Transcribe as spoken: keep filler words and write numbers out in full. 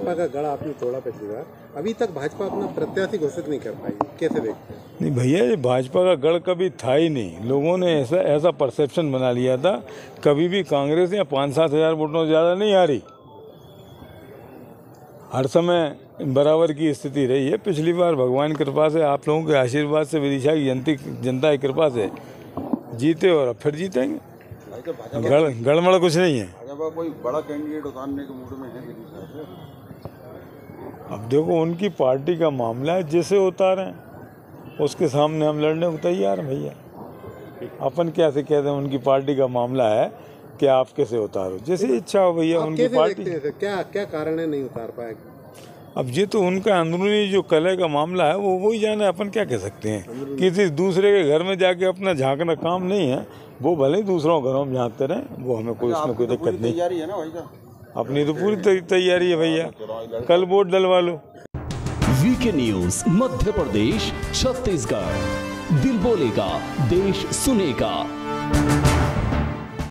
का गड़ा आपने तोड़ा पिछली बार, अभी तक भाजपा अपना प्रत्याशी घोषित नहीं कर पाई, कैसे देखते हैं? नहीं भैया, ये भाजपा का गढ़ कभी था ही नहीं। लोगों ने ऐसा ऐसा परसेप्शन बना लिया था, कभी भी कांग्रेस या पाँच सात हज़ार वोटों से ज़्यादा नहीं आ रही, हर समय बराबर की स्थिति रही है। पिछली बार भगवान की कृपा से, आप लोगों के आशीर्वाद से, विदिशा की जनती जनता की कृपा से जीते और अब फिर जीतेंगे। गड़बड़ कुछ नहीं है। कोई बड़ा कैंडिडेट उतारने के मूड में है? अब देखो, उनकी पार्टी का मामला है, जिसे उतारें उसके सामने हम लड़ने को तैयार हैं भैया। अपन कैसे कहते हैं उनकी पार्टी का मामला है कि आप कैसे उतारो, जैसे इच्छा हो भैया। उनकी पार्टी क्या क्या कारण है नहीं उतार पाए? अब ये तो उनका अंदरूनी जो कलह का मामला है वो वही जाने, अपन क्या कह सकते हैं। किसी दूसरे के घर में जाके अपना झांकना काम नहीं है, वो भले ही दूसरों घरों में झाँकते रहें, वो हमें कोई उसमें कोई दिक्कत नहीं है ना भाई। अपनी तो पूरी तैयारी है भैया, कल वोट डलवा लो। वीके न्यूज, मध्य प्रदेश छत्तीसगढ़, दिल बोलेगा देश सुनेगा।